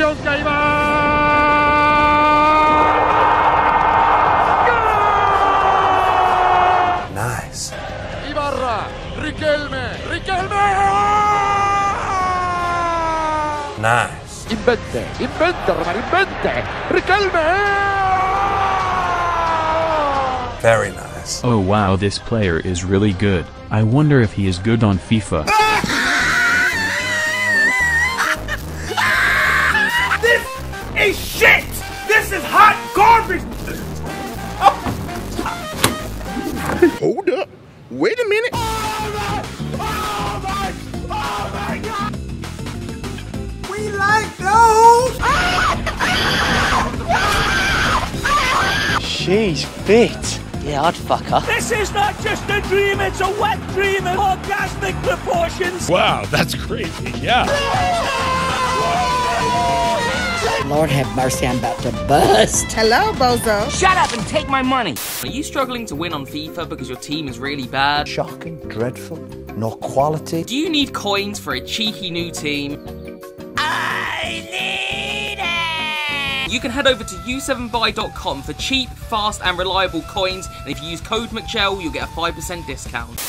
Champions Gamer! Nice. Ibarra, Riquelme! Nice. Invente, Roman, invente! Riquelme! Very nice. Oh wow, this player is really good. I wonder if he is good on FIFA. This is shit! This is hot garbage! Oh. Hold up. Wait a minute. Oh my God! We like those! She's fit. Yeah, I'd fuck her. This is not just a dream, it's a wet dream in orgasmic proportions! Wow, that's crazy, yeah. Lord have mercy, I'm about to bust. Hello, bozo. Shut up and take my money. Are you struggling to win on FIFA because your team is really bad? Shocking, dreadful, no quality. Do you need coins for a cheeky new team? I need it! You can head over to u7buy.com for cheap, fast and reliable coins. And if you use code Mcjell, you'll get a 5% discount.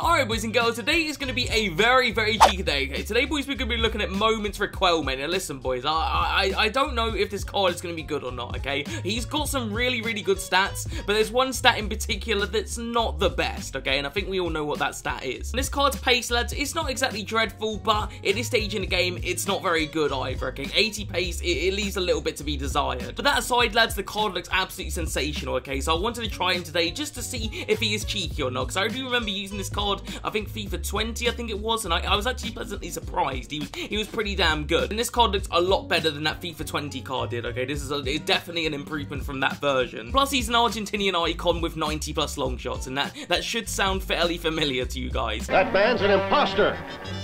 Alright boys and girls, today is going to be a very cheeky day, okay? Today boys, we're going to be looking at Moments Riquelme. Now listen boys, I don't know if this card is going to be good or not, okay? He's got some really good stats, but there's one stat in particular that's not the best, okay? And I think we all know what that stat is. And this card's pace, lads, it's not exactly dreadful, but at this stage in the game, it's not very good either, okay? 80 pace, it leaves a little bit to be desired. But that aside, lads, the card looks absolutely sensational, okay? So I wanted to try him today just to see if he is cheeky or not, because I do remember using this card I think FIFA 20 I think it was, and I was actually pleasantly surprised. He was pretty damn good, and this card looks a lot better than that FIFA 20 card did, okay? This is it's definitely an improvement from that version. Plus he's an Argentinian icon with 90 plus long shots, and that should sound fairly familiar to you guys. That man's an imposter.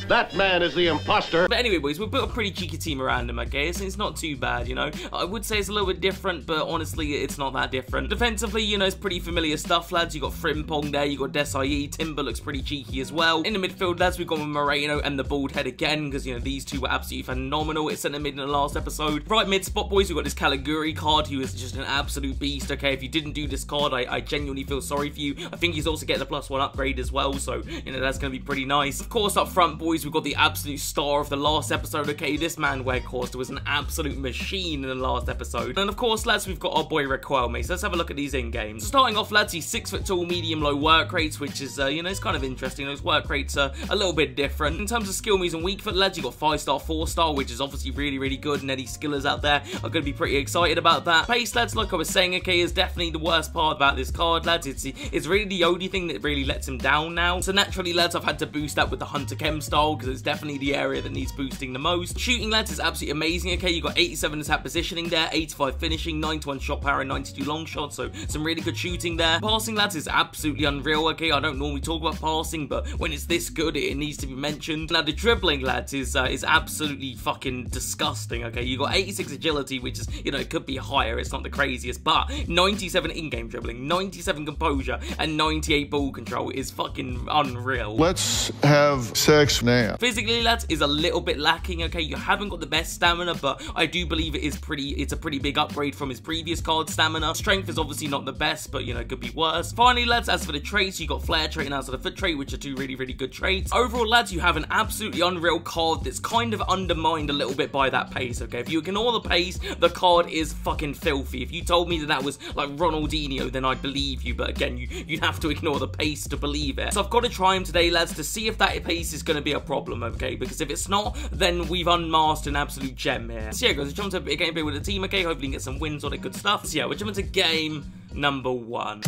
That man is the imposter. But anyway boys, we've built a pretty cheeky team around him, okay? It's not too bad, you know. I would say it's a little bit different, but honestly it's not that different. Defensively, you know, it's pretty familiar stuff, lads. You got Frimpong there, you got Desailly, Timber looks pretty cheeky as well. In the midfield, lads, we've gone with Moreno and the bald head again, because, you know, these two were absolutely phenomenal. It's centre mid in the last episode. Right mid spot, boys, we've got this Caliguri card, who is just an absolute beast, okay? If you didn't do this card, I genuinely feel sorry for you. I think he's also getting a +1 upgrade as well, so, you know, that's going to be pretty nice. Of course, up front, boys, we've got the absolute star of the last episode, okay? This man, Weghorst, was an absolute machine in the last episode. And, of course, lads, we've got our boy Riquelme, so let's have a look at these in-games. Starting off, lads, he's 6 foot tall, medium-low work rates, which is, you know, it's kind of interesting. Those work rates are a little bit different. In terms of skill moves and weak foot, lads, you got 5-star, 4-star, which is obviously really good, and any skillers out there are going to be pretty excited about that. Pace, lads, like I was saying, okay, is definitely the worst part about this card, lads. It's really the only thing that really lets him down now. So naturally, lads, I've had to boost that with the Hunter Chem style, because it's definitely the area that needs boosting the most. Shooting, lads, is absolutely amazing, okay? You got 87 attack positioning there, 85 finishing, 91 shot power and 92 long shots, so some really good shooting there. Passing, lads, is absolutely unreal, okay? I don't normally talk about passing, but when it's this good, it needs to be mentioned. Now the dribbling, lads, is absolutely fucking disgusting, okay? You got 86 agility, which is, you know, it could be higher, it's not the craziest, but 97 in-game dribbling, 97 composure, and 98 ball control is fucking unreal. Let's have sex now. Physically, lads, is a little bit lacking, okay? You haven't got the best stamina, but I do believe it's a pretty big upgrade from his previous card, stamina. Strength is obviously not the best, but, you know, it could be worse. Finally, lads, as for the traits, you got flare trait and outside of foot trait, which are two really good traits. Overall, lads, you have an absolutely unreal card that's kind of undermined a little bit by that pace, okay? If you ignore the pace, the card is fucking filthy. If you told me that that was like Ronaldinho, then I'd believe you, but again, you'd have to ignore the pace to believe it. So I've got to try him today, lads, to see if that pace is going to be a problem, okay? Because if it's not, then we've unmasked an absolute gem here. So yeah, guys, we're jumping to a bit of gameplay with the team, okay? Hopefully you can get some wins on it, good stuff. So yeah, we're jumping to game number 1.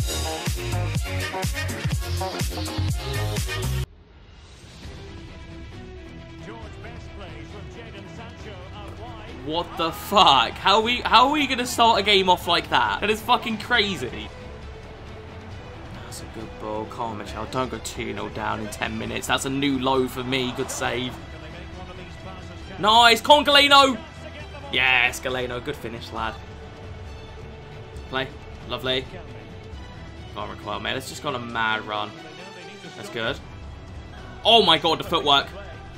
What the fuck? How are we gonna start a game off like that? That is fucking crazy. That's a good ball. Come on, Mcjell. Don't go 2-0 down in 10 minutes. That's a new low for me. Good save. Nice. Come on, Galeno. Yes, Galeno. Good finish, lad. Play. Lovely. Come on, Riquelme, mate. Let's just go on a mad run. That's good. Oh my God, the footwork.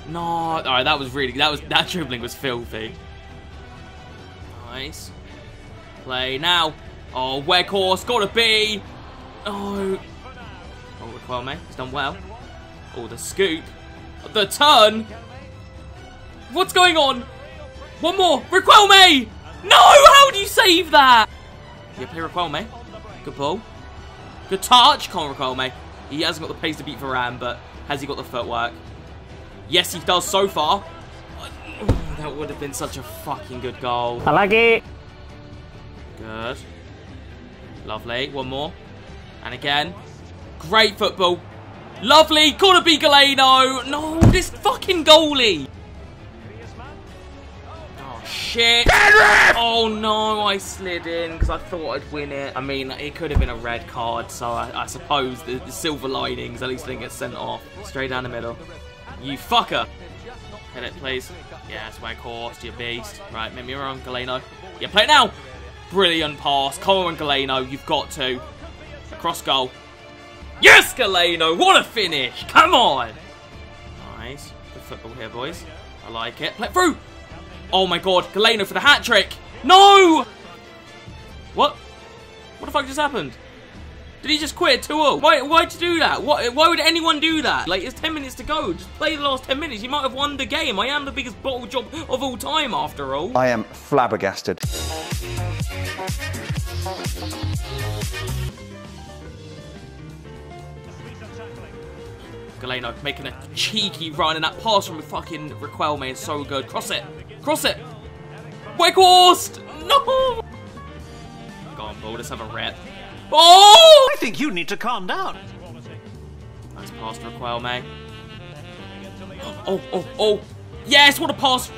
No, all right, that was really, that dribbling was filthy. Nice. Play now. Oh, Weghorst, gotta be. Oh. Oh, Riquelme, he's done well. Oh, the scoop. The turn. What's going on? One more. Riquelme! No, how do you save that? Yeah, play Riquelme. Good ball. Good touch. Come on, Riquelme. He hasn't got the pace to beat Varane, but has he got the footwork? Yes, he does so far. Oh, that would have been such a fucking good goal. I like it. Good. Lovely. One more. And again. Great football. Lovely. Gotta be Galeno. No, this fucking goalie. Oh, shit. Oh, no. I slid in because I thought I'd win it. I mean, it could have been a red card, so I suppose the silver linings at least didn't get sent off. Straight down the middle. You fucker. Hit it, please. Yes, Weghorst, you beast. Right, make me wrong, Galeno. Yeah, play it now. Brilliant pass. Cole and Galeno, you've got to. Cross goal. Yes, Galeno. What a finish. Come on. Nice. Good football here, boys. I like it. Play it through. Oh, my God. Galeno for the hat-trick. No. What? What the fuck just happened? Did he just quit 2-0? Why'd you do that? Why would anyone do that? Like, it's 10 minutes to go. Just play the last 10 minutes. You might have won the game. I am the biggest bottle job of all time, after all. I am flabbergasted. Galeno making a cheeky run, and that pass from fucking Riquelme is so good. Cross it. Cross it. Weghorst! No! Go on, ball. Let's have a rip. Oh! I think you need to calm down. Nice pass to Riquelme. Oh, oh, oh. Yes, what a pass.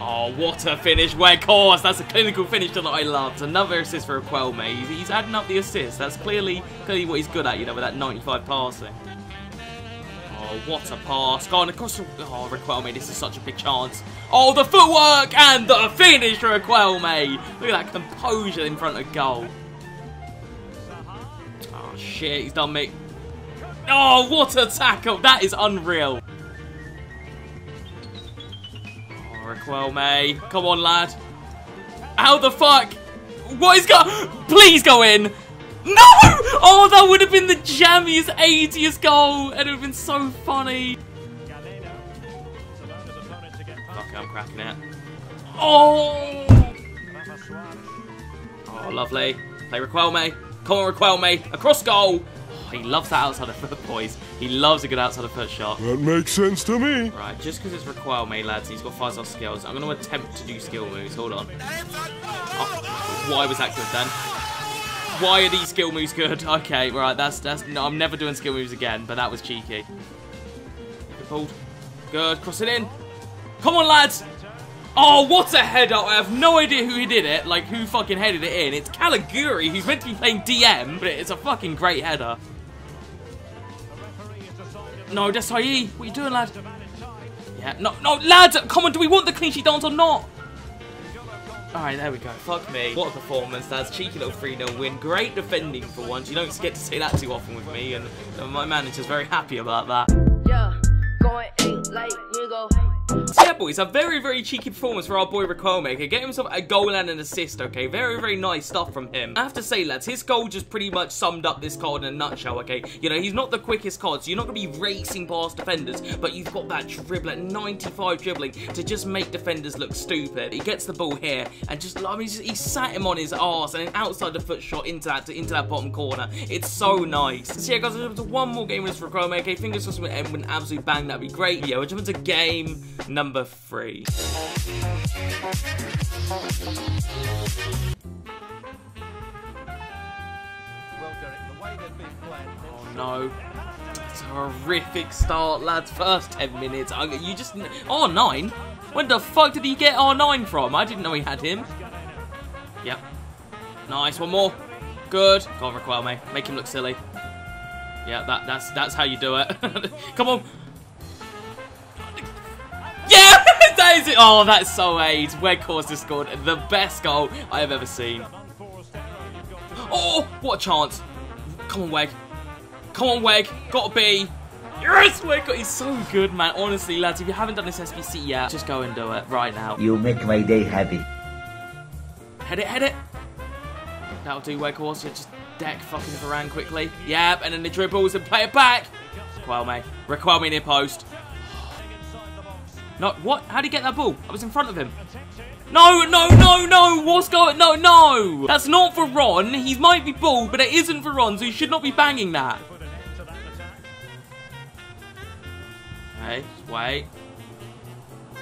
Oh, what a finish. Weghorst. That's a clinical finish that I loved. Another assist for Riquelme. He's adding up the assists. That's clearly what he's good at, you know, with that 95 passing. Oh, what a pass. Go on, across. Oh, Riquelme, this is such a big chance. Oh, the footwork and the finish for Riquelme. Look at that composure in front of goal. Oh, shit, he's done me. Oh, what a tackle. That is unreal. Oh, Riquelme. Come on, lad. How the fuck? What is going? Please go in. No! Oh, that would have been the jammiest, 80th goal. And it would have been so funny. Fuck, I'm cracking it. Oh! Oh, lovely. Play Riquelme. Come on, Riquelme. Across goal. Oh, he loves that outside of foot, boys. He loves a good outside of foot shot. That makes sense to me. Right, just because it's Riquelme, lads, he's got 5-star skills. I'm going to attempt to do skill moves. Hold on. Oh, why was that good then? Why are these skill moves good? Okay, right, that's. No, I'm never doing skill moves again, but that was cheeky. Good ball. Good. Cross it in. Come on, lads. Oh, what a header. I have no idea who did it. Like, who fucking headed it in. It's Caliguri, who's meant to be playing DM, but it's a fucking great header. No, Desailly. What are you doing, lad? Yeah, no, no, lads. Come on, do we want the clean sheet dance or not? All right, there we go. Fuck me. What a performance. That's a cheeky little 3-0 win. Great defending for once. You don't get to say that too often with me, and my manager's very happy about that. Yeah, going eight like nigga. So yeah, boys, a very cheeky performance for our boy Riquelme. He get himself a goal and an assist, okay? Very nice stuff from him. I have to say, lads, his goal just pretty much summed up this card in a nutshell, okay? You know, he's not the quickest card, so you're not going to be racing past defenders, but you've got that dribbler, 95 dribbling, to just make defenders look stupid. He gets the ball here, and just, I mean, he sat him on his arse, and an outside the foot shot into that bottom corner. It's so nice. So yeah, guys, I'm jumping to one more game with Riquelme, okay? Fingers crossed we end with an absolute bang, that'd be great. Yeah, we're jumping to game number 3. Oh no. It's a horrific start, lads. First 10 minutes. You just. Oh, 9? When the fuck did he get R9 from? I didn't know he had him. Yep. Nice. One more. Good. Go on, Riquelme. Make him look silly. Yeah, that's how you do it. Come on. Yeah, that is it. Oh, that's so AIDS. Weghorst has scored the best goal I have ever seen. Oh, what a chance. Come on, Weg. Come on, Weg. Gotta be. Yes, Weghorst, he's so good, man. Honestly, lads, if you haven't done this SBC yet, just go and do it right now. You'll make my day happy. Head it, head it. That'll do, Weghorst. Just deck fucking Varane quickly. Yep, and then the dribbles and play it back. Riquelme. Riquelme near post. No, what? How did he get that ball? I was in front of him. No, no, no, no! What's going? No, no! That's not Varane. He might be bald, but it isn't Varane, so he should not be banging that. Okay, just wait. Oh,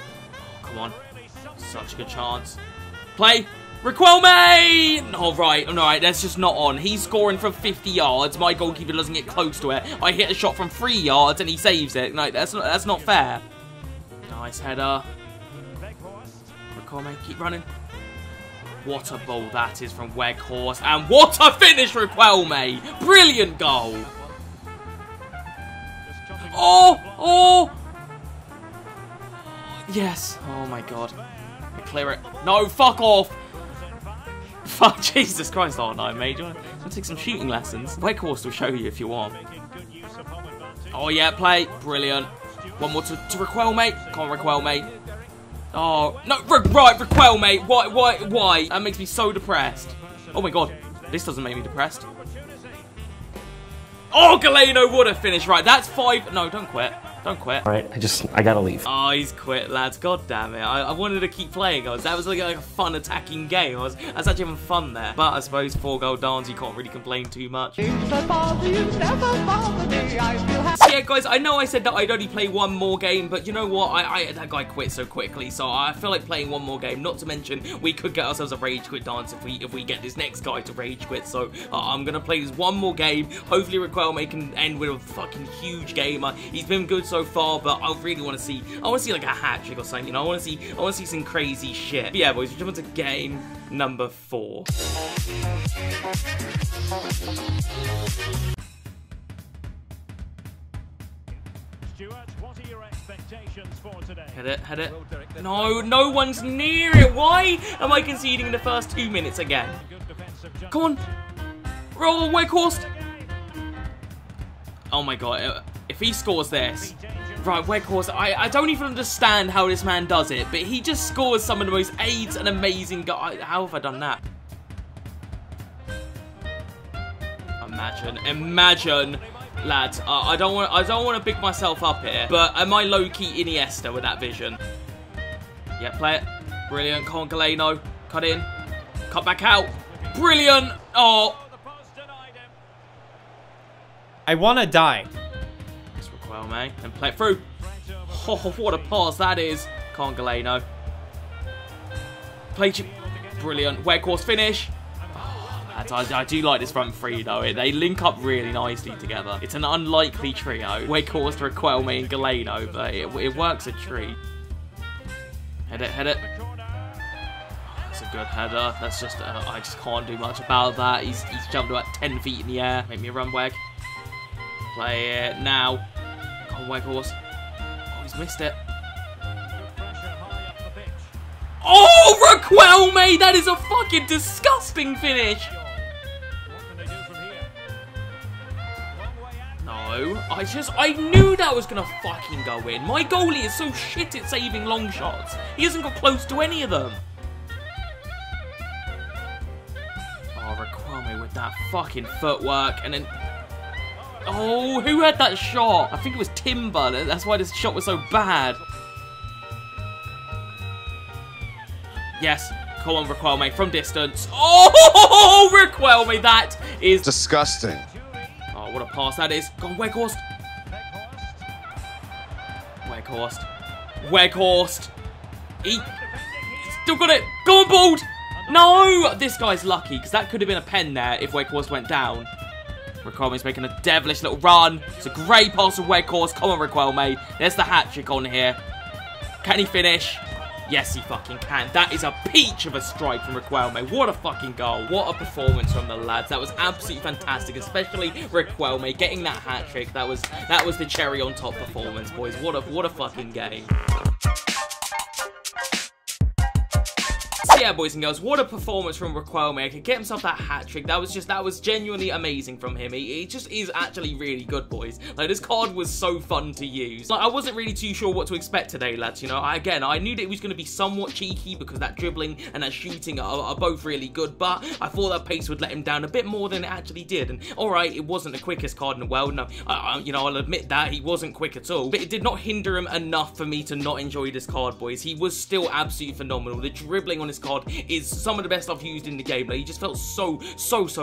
come on. Such a good chance. Play! Riquelme! Alright, alright, that's just not on. He's scoring from 50 yards. My goalkeeper doesn't get close to it. I hit a shot from 3 yards and he saves it. No, that's not fair. Nice header. Riquelme, keep running. What a ball that is from Weghorst. And what a finish, Riquelme! Brilliant goal! Oh! Oh! Yes. Oh my god. Clear it. No, fuck off! Fuck, Jesus Christ, oh no, mate. Do you want to take some shooting lessons? Weghorst will show you if you want. Oh yeah, play. Brilliant. One more to Riquelme. Come on, Riquelme. Oh, no, right, Riquelme. Why? That makes me so depressed. Oh my god. This doesn't make me depressed. Oh, Galeno, what a finish. Right, that's 5. No, don't quit. Don't quit. All right, I gotta leave. Oh, he's quit, lads. God damn it. I wanted to keep playing. That was like a fun attacking game. I was actually having fun there. But I suppose 4-goal downs, you can't really complain too much. So yeah, guys, I know I said that I'd only play one more game, but you know what? That guy quit so quickly, so I feel like playing one more game. Not to mention, we could get ourselves a rage quit dance if we get this next guy to rage quit. So I'm gonna play this one more game. Hopefully, Riquelme can end with a fucking huge gamer. He's been good so far, but I really want to see. I want to see like a hat trick or something. You know, I want to see some crazy shit. But yeah, boys, we jump into game number 4. Head it. No, no one's near it. Why am I conceding in the first 2 minutes again? Come on, roll, Weghorst. Oh my god. If he scores this, right, Weghorst, I don't even understand how this man does it, but he just scores some of the most aids and amazing guys. How have I done that? Imagine, lads. I don't want to big myself up here, but am I low-key Iniesta with that vision? Yeah, play it. Brilliant. Come on, Galeno. Cut in. Cut back out. Brilliant. Oh. I want to die. Well, mate, and play it through. Oh, what a pass that is. Can't Galeno. Play chip. Brilliant. Weghorst finish. Oh, I do like this front three, though. They link up really nicely together. It's an unlikely trio. Weghorst, Riquelme, and Galeno, but it works a treat. Head it. That's a good header. That's just, I just can't do much about that. He's jumped about 10 feet in the air. Make me a run, Weg. Play it now. Weghorst. Oh, he's missed it. Oh, Riquelme! That is a fucking disgusting finish. No, I knew that was gonna fucking go in. My goalie is so shit at saving long shots. He hasn't got close to any of them. Oh, Riquelme with that fucking footwork and then. Oh, who had that shot? I think it was Timber. That's why this shot was so bad. Yes. Come on, Riquelme. From distance. Oh, Riquelme. That is disgusting. Oh, what a pass that is. Go on, Weghorst. Weghorst. He still got it. Go on, Bald. No. This guy's lucky because that could have been a pen there if Weghorst went down. Riquelme's making a devilish little run. It's a great pass from Weghorst. Come on, Riquelme. There's the hat-trick on here. Can he finish? Yes, he fucking can. That is a peach of a strike from Riquelme. What a fucking goal. What a performance from the lads. That was absolutely fantastic, especially Riquelme getting that hat-trick. That was the cherry on top performance, boys. What a fucking game. yeah, boys and girls, what a performance from Riquelme. I could get himself that hat-trick. That was genuinely amazing from him. He just is actually really good, boys. Like, this card was so fun to use. Like, I wasn't really too sure what to expect today, lads, you know. I knew that it was going to be somewhat cheeky because that dribbling and that shooting are both really good, but I thought that pace would let him down a bit more than it actually did. And alright, it wasn't the quickest card in the world. No, you know, I'll admit that he wasn't quick at all, but it did not hinder him enough for me to not enjoy this card, boys. He was still absolutely phenomenal. The dribbling on his card is some of the best I've used in the game. Like, he just felt so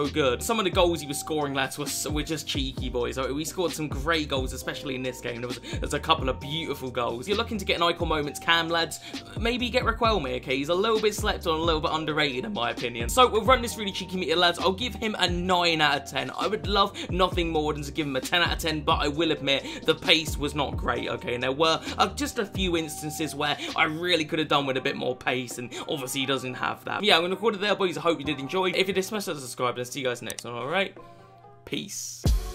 good. Some of the goals he was scoring, lads, were just cheeky, boys. So we scored some great goals, especially in this game. There's a couple of beautiful goals. If you're looking to get an Icon Moments cam, lads, maybe get Riquelme, okay? He's a little bit slept on, a little bit underrated in my opinion. So we'll run this really cheeky meter, lads. I'll give him a 9 out of 10. I would love nothing more than to give him a 10 out of 10, but I will admit the pace was not great, okay? And there were just a few instances where I really could have done with a bit more pace, and obviously he doesn't have that. But yeah, I'm going to call it there, boys. I hope you did enjoy. If you did, smash that subscribe, and I'll see you guys next one, alright? Peace.